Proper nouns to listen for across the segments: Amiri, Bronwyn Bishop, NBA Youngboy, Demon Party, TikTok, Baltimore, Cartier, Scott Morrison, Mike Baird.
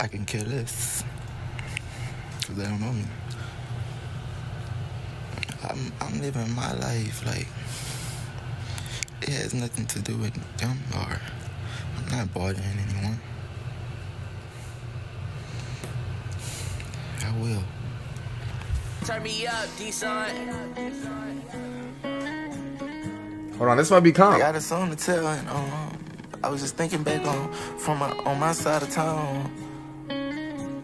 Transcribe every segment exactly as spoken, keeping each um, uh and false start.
I can care less, because they don't know me. I'm, I'm living my life like it has nothing to do with them, or I'm not bothering anyone. I will. Turn me up, D-Son. Hold on, this might be calm. I got a song to tell, and um, I was just thinking back on from my, on my side of town.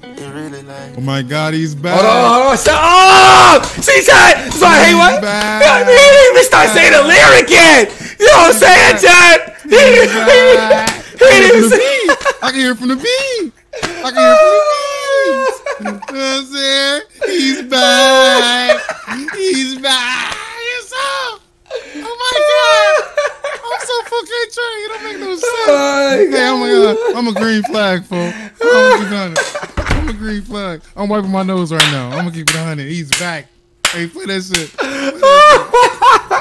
It really like. Oh my God, he's back. Hold on, hold on, shut up! She said, so I hate what? I mean, he didn't even start saying the lyric yet. You know what I'm saying, Chad? He didn't even say. I can hear it from the beat. I can hear it from the beat. You know what I'm saying? He's back. He's back. Yes, oh. Oh my God. I'm so fucking trying. You don't make no sense. Oh hey, I'm a, uh, I'm a green flag, fool. I'm, I'm a green flag. I'm wiping my nose right now. I'm gonna keep it one hundred. He's back. Hey, play that shit. Play that shit.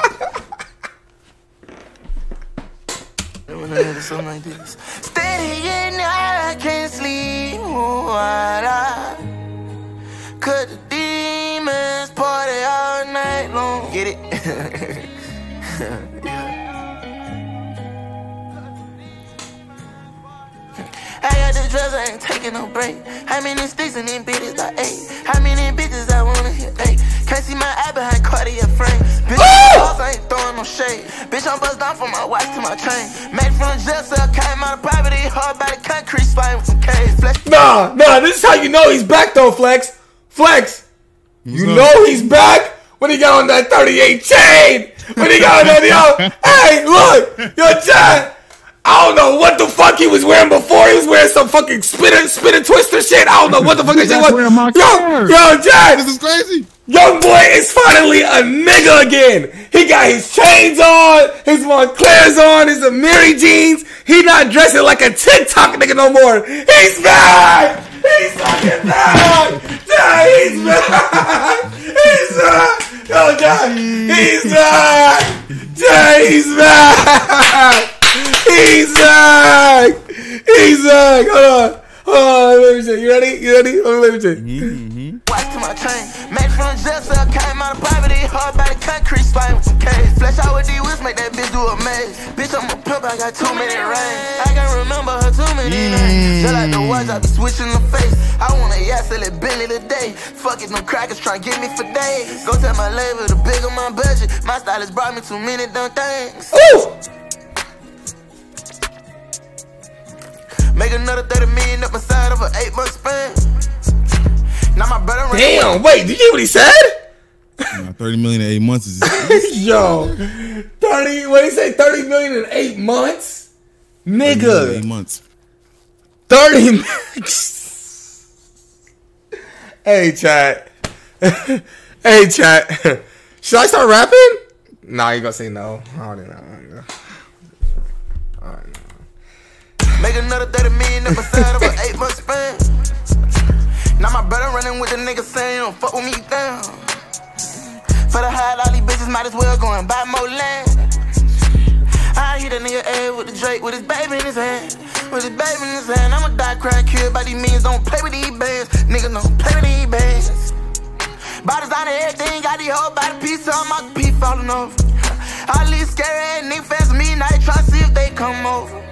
When I hear something like this, steady and I can't sleep. Oh, I die. Could the demons party all night long? Get it? Yeah. I got the drugs, I ain't taking no break. How many sticks and them bitches I ate? How many bitches I wanna hit? Hey, can't see my eye behind Cartier frame. Bitch, I ain't throwing no shade. Bitch, I'm bust down from my watch to my chain. Made from the jail cell, came out of poverty, hard by the concrete, spying with some K's. Flex. Nah, nah, this is how you know he's back though, Flex. Flex, what's you up? Know he's back when he got on that thirty-eight chain. When he got on that, yo, hey, look, yo, Chad, I don't know what the fuck he was wearing before. He was wearing some fucking spinner, spinner twister shit. I don't know what the fuck that shit was. Yo, yo, Chad, this is crazy. Young boy is finally a nigga again. He got his chains on, his Montclairs on, his Amiri jeans. He not dressing like a TikTok nigga no more. He's back. He's fucking back. Yeah, he's back. He's back. Yo, God. He's back. Yeah, he's back. He's back. He's back. Hold on. Oh, let me see. You ready? You ready? Oh, let me see. Mm-hmm. Watch to my train. Made from jail cell, came out of poverty, hard by the concrete, spying with some K's. Flesh out with D-Wiz, make that bitch do a maze. Bitch, I'm a pimp, I got too many rings. I can remember her too many names. Just like the watch, I be switching the face. I want a yes, sell it Billy today. Fuck it, no crackers trying to get me for days. Go tell my label to big on my budget. My stylist brought me too many dumb things. Ooh! Make another thirty million up my side of an eight month span. Now my brother. Damn, wait, did you hear what he said? Nah, thirty million in eight months is. Yo, thirty. What did he say? thirty million in eight months, nigga. In eight months. Thirty. Hey, chat. Hey, chat. Should I start rapping? Nah, you gonna say no. I don't know. All right. No. Make another thirty million up inside of an eight month span. Now my brother running with the nigga saying, don't fuck with me down. For the high, all these bitches might as well go and buy more land. I hit a nigga ad with the Drake with his baby in his hand. With his baby in his hand. I'ma die crying, killed by these means. Don't play with these bands. Niggas don't play with these bands. Bodies on everything, got these whole body piece on my pee falling off. All these scary ass niggas fast me, and I try to see if they come over.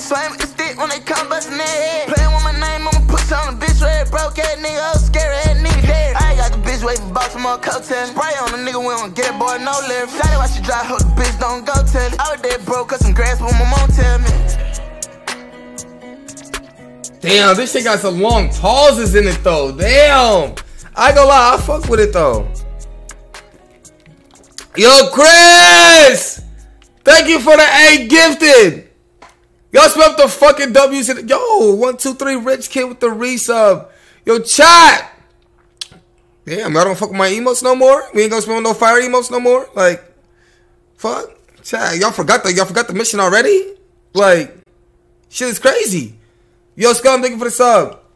Swam with the stick when they come bustin' their head. Playin' with my name, I'ma push on a bitch red. Broke ass nigga, old scary ass nigga dead. I got the bitch waitin' Baltimore coattail. Spray on a nigga, we don't get it, boy, no lift. Shout out why she dry, hope the bitch don't go tell it. I was dead broke, cut some grass, what my mom tell me. Damn, this shit got some long pauses in it though, damn. I go lie, I fuck with it though. Yo, Chris! Thank you for the eight gifted! Y'all spell up the fucking W's. In the, yo, one, two, three, rich kid with the resub. Yo, chat. Damn, I don't fuck with my emotes no more. We ain't gonna spell no fire emotes no more. Like, fuck. Chat, y'all forgot the, y'all forgot the mission already? Like, shit is crazy. Yo, Scum, thank you for the sub.